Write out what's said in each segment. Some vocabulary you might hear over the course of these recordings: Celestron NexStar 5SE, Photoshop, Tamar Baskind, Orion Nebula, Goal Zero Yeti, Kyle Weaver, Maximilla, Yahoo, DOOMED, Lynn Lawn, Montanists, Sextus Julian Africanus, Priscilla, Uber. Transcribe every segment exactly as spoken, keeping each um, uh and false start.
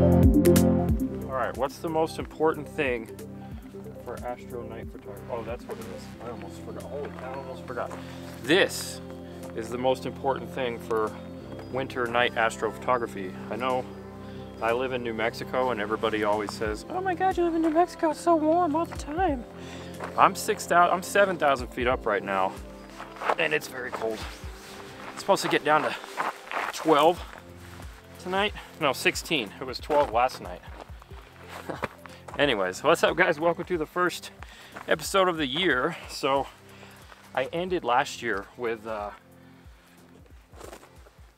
All right, what's the most important thing for astro night photography? Oh, that's what it is. I almost forgot. Oh, I almost forgot. This is the most important thing for winter night astrophotography. I know I live in New Mexico and everybody always says, oh my God, you live in New Mexico, it's so warm all the time. I'm six thousand, I'm seven thousand feet up right now and it's very cold. It's supposed to get down to twelve tonight. No, sixteen, it was twelve last night. Anyways, what's up guys? Welcome to the first episode of the year. So I ended last year with uh,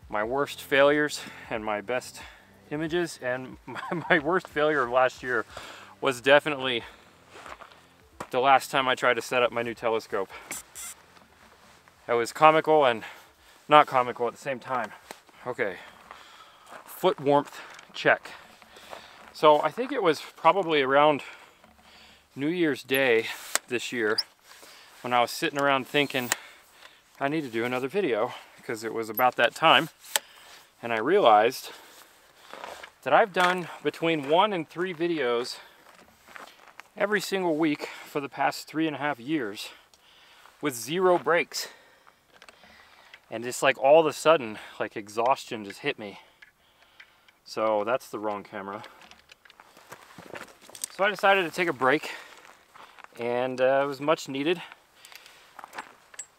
my worst failures and my best images, and my, my worst failure of last year was definitely the last time I tried to set up my new telescope. It was comical and not comical at the same time. Okay, foot warmth check. So I think it was probably around New Year's Day this year when I was sitting around thinking I need to do another video, because it was about that time, and I realized that I've done between one and three videos every single week for the past three and a half years with zero breaks. And just like all of a sudden, like exhaustion just hit me. So that's the wrong camera. So I decided to take a break, and uh, it was much needed.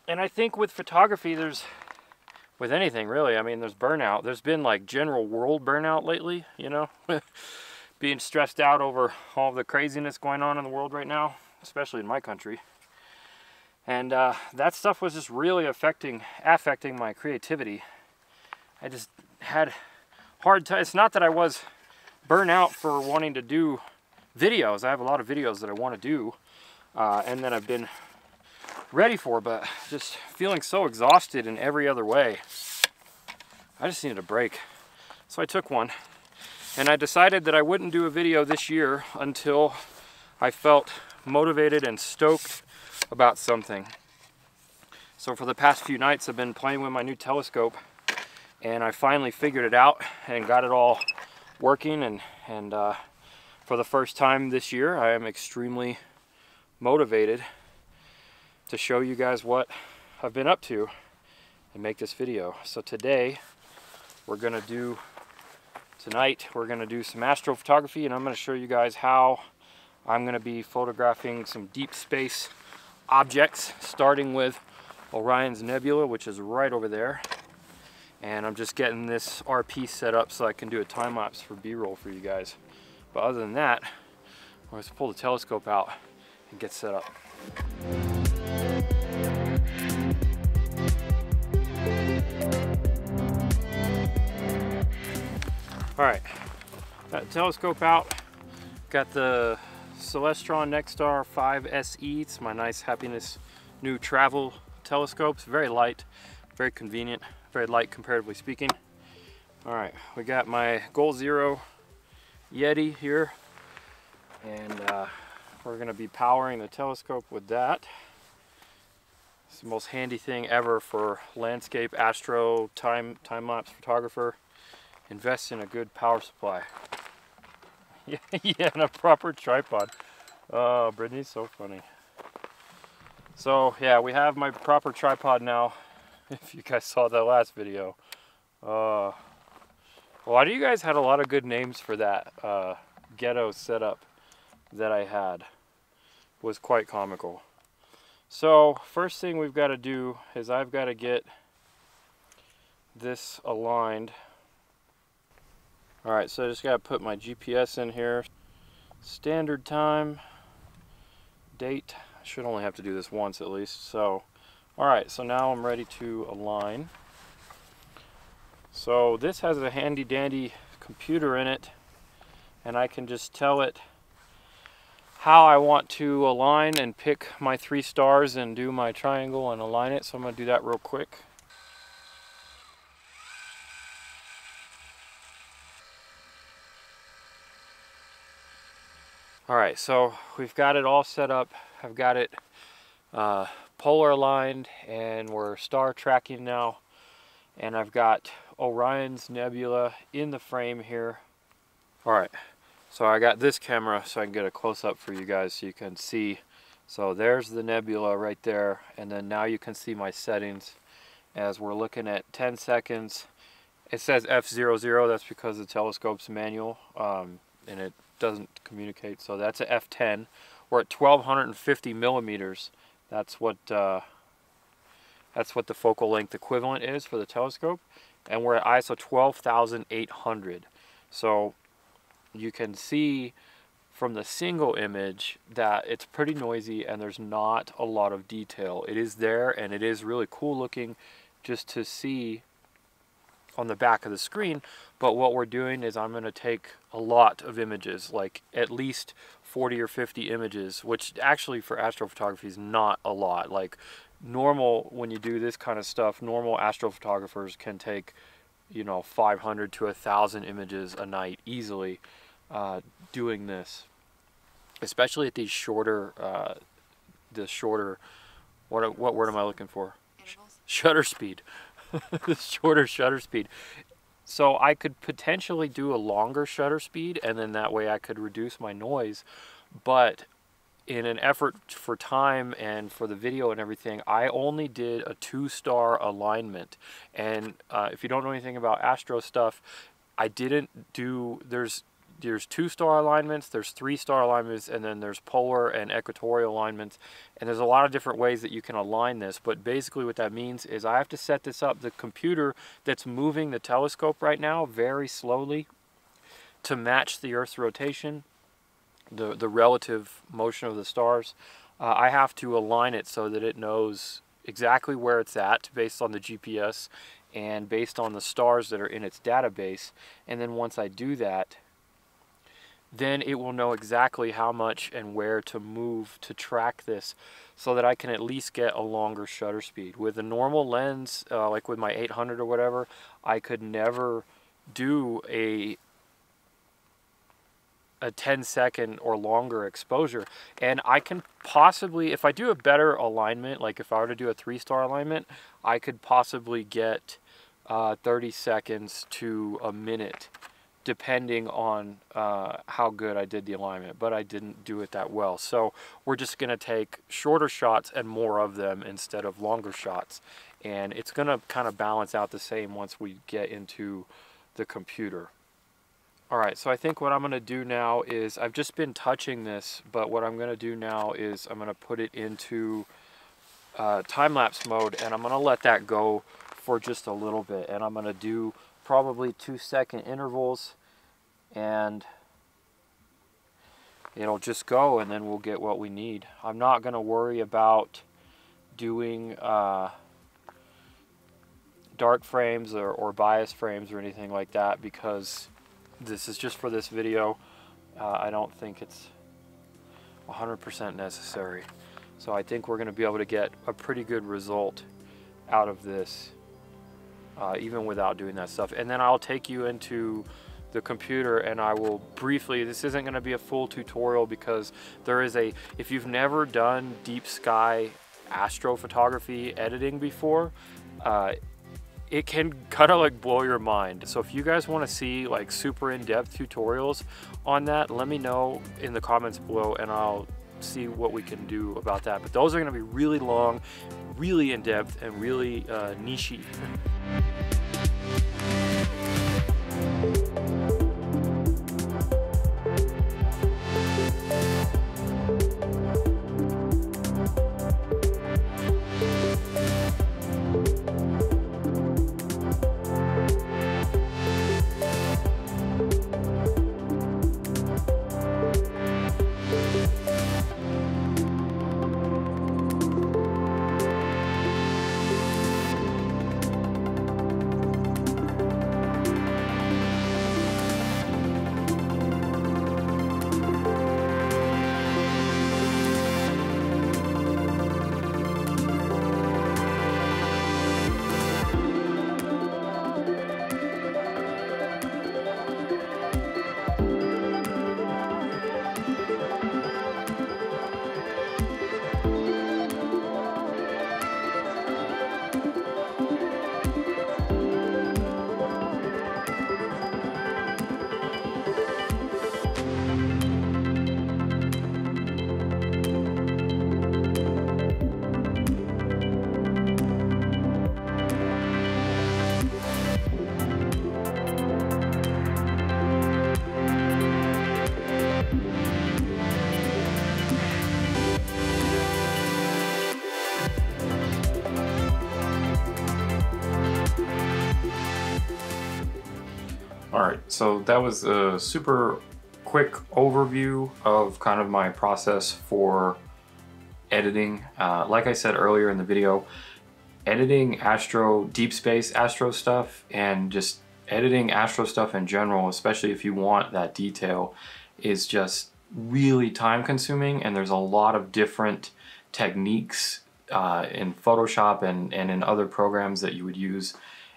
And I think with photography, there's with anything really, I mean, there's burnout. There's been like general world burnout lately, you know, being stressed out over all the craziness going on in the world right now, especially in my country. And uh, that stuff was just really affecting, affecting my creativity. I just had hard time. It's not that I was burnout for wanting to do videos. I have a lot of videos that I want to do uh, and that I've been ready for, but just feeling so exhausted in every other way. I just needed a break. So I took one, and I decided that I wouldn't do a video this year until I felt motivated and stoked about something. So for the past few nights, I've been playing with my new telescope, and I finally figured it out and got it all working. And, and uh, for the first time this year, I am extremely motivated to show you guys what I've been up to and make this video. So today we're gonna do, tonight we're gonna do some astrophotography, and I'm gonna show you guys how I'm gonna be photographing some deep space objects, starting with Orion's Nebula, which is right over there. And I'm just getting this R P set up so I can do a time lapse for B-roll for you guys. But other than that, I'm gonna pull the telescope out and get set up. All right, got the telescope out, got the Celestron NexStar five S E. It's my nice happiness new travel telescope. It's very light, very convenient, very light comparatively speaking. All right, we got my Goal Zero Yeti here, and uh, we're gonna be powering the telescope with that. It's the most handy thing ever for landscape, astro, time, time-lapse photographer. Invest in a good power supply. Yeah, yeah, and a proper tripod. Oh, Brittany's so funny. So yeah, we have my proper tripod now. If you guys saw that last video. Uh, a lot of you guys had a lot of good names for that uh, ghetto setup that I had. It was quite comical. So first thing we've got to do is I've got to get this aligned. All right, so I just gotta put my G P S in here. Standard time, date. I should only have to do this once at least. So, all right, so now I'm ready to align. So this has a handy dandy computer in it, and I can just tell it how I want to align and pick my three stars and do my triangle and align it. So I'm gonna do that real quick. All right, so we've got it all set up. I've got it uh, polar aligned, and we're star tracking now. And I've got Orion's Nebula in the frame here. All right, so I got this camera so I can get a close-up for you guys so you can see. So there's the nebula right there, and then now you can see my settings as we're looking at ten seconds. It says F zero zero, that's because the telescope's manual, um, and it doesn't communicate, so that's an F ten. We're at twelve fifty millimeters. That's what uh, that's what the focal length equivalent is for the telescope, and we're at I S O twelve thousand eight hundred. So you can see from the single image that it's pretty noisy and there's not a lot of detail. It is there and it is really cool looking just to see on the back of the screen, but what we're doing is I'm going to take a lot of images, like at least forty or fifty images, which actually for astrophotography is not a lot. Like normal, when you do this kind of stuff, normal astrophotographers can take, you know, five hundred to a thousand images a night easily. Uh, doing this, especially at these shorter, uh, the shorter, what what word am I looking for? Intervals. Shutter speed, the shorter shutter speed. So I could potentially do a longer shutter speed, and then that way I could reduce my noise. But in an effort for time and for the video and everything, I only did a two-star alignment. And uh, if you don't know anything about astro stuff, I didn't do there's. There's two-star alignments, there's three-star alignments, and then there's polar and equatorial alignments. And there's a lot of different ways that you can align this. But basically what that means is I have to set this up. The computer that's moving the telescope right now very slowly to match the Earth's rotation, the, the relative motion of the stars. Uh, I have to align it so that it knows exactly where it's at based on the G P S and based on the stars that are in its database. And then once I do that, then it will know exactly how much and where to move to track this so that I can at least get a longer shutter speed. With a normal lens, uh, like with my eight hundred or whatever, I could never do a a ten second or longer exposure. And I can possibly, if I do a better alignment, like if I were to do a three-star alignment, I could possibly get uh, thirty seconds to a minute, depending on uh, how good I did the alignment, but I didn't do it that well. So we're just gonna take shorter shots and more of them instead of longer shots. And it's gonna kind of balance out the same once we get into the computer. All right, so I think what I'm gonna do now is, I've just been touching this, but what I'm gonna do now is I'm gonna put it into uh, time-lapse mode, and I'm gonna let that go for just a little bit. And I'm gonna do probably two second intervals, and it'll just go, and then we'll get what we need. I'm not going to worry about doing uh, dark frames or, or bias frames or anything like that, because this is just for this video. uh, I don't think it's one hundred percent necessary, so I think we're going to be able to get a pretty good result out of this. Uh, even without doing that stuff. And then I'll take you into the computer, and I will briefly, this isn't going to be a full tutorial, because there is a, if you've never done deep sky astrophotography editing before, uh, it can kind of like blow your mind. So if you guys want to see like super in-depth tutorials on that, let me know in the comments below, and I'll see what we can do about that. But those are going to be really long, really in-depth, and really uh, niche-y. Alright, so that was a super quick overview of kind of my process for editing. Uh, like I said earlier in the video, editing astro, deep space astro stuff, and just editing astro stuff in general, especially if you want that detail, is just really time consuming, and there's a lot of different techniques uh, in Photoshop and, and in other programs that you would use.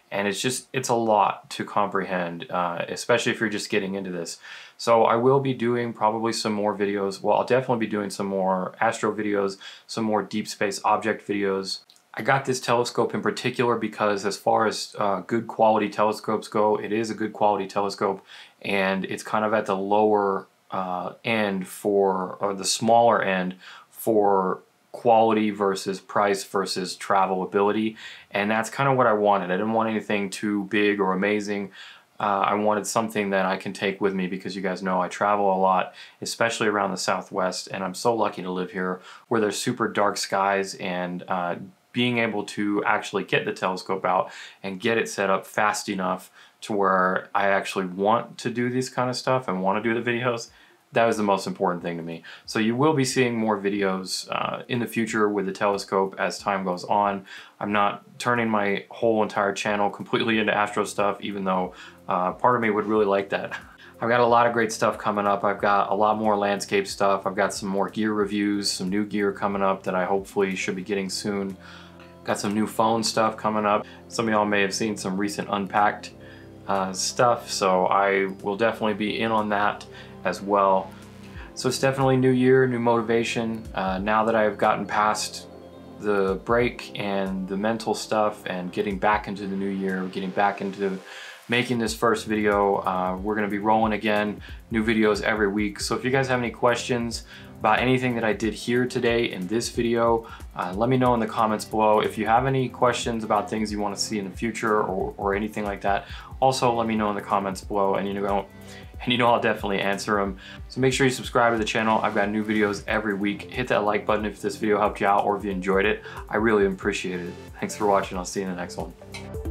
And it's just, it's a lot to comprehend, uh, especially if you're just getting into this. So I will be doing probably some more videos. Well, I'll definitely be doing some more astro videos, some more deep space object videos. I got this telescope in particular because as far as uh, good quality telescopes go, it is a good quality telescope, and it's kind of at the lower uh, end for, or the smaller end for quality versus price versus travelability, and that's kind of what I wanted. I didn't want anything too big or amazing. Uh, I wanted something that I can take with me, because you guys know I travel a lot, especially around the Southwest, and I'm so lucky to live here where there's super dark skies, and uh, being able to actually get the telescope out and get it set up fast enough to where I actually want to do this kind of stuff and want to do the videos, that was the most important thing to me. So you will be seeing more videos uh, in the future with the telescope as time goes on. I'm not turning my whole entire channel completely into astro stuff, even though uh, part of me would really like that. I've got a lot of great stuff coming up. I've got a lot more landscape stuff. I've got some more gear reviews, some new gear coming up that I hopefully should be getting soon. Got some new phone stuff coming up. Some of y'all may have seen some recent unpacked uh, stuff, so I will definitely be in on that as well. So it's definitely new year, new motivation. Uh, now that I've gotten past the break and the mental stuff and getting back into the new year, getting back into making this first video, uh, we're gonna be rolling again, new videos every week. So if you guys have any questions about anything that I did here today in this video, uh, let me know in the comments below. If you have any questions about things you want to see in the future, or, or anything like that, also let me know in the comments below, and you know, and you know I'll definitely answer them. So make sure you subscribe to the channel. I've got new videos every week. Hit that like button if this video helped you out or if you enjoyed it. I really appreciate it. Thanks for watching. I'll see you in the next one.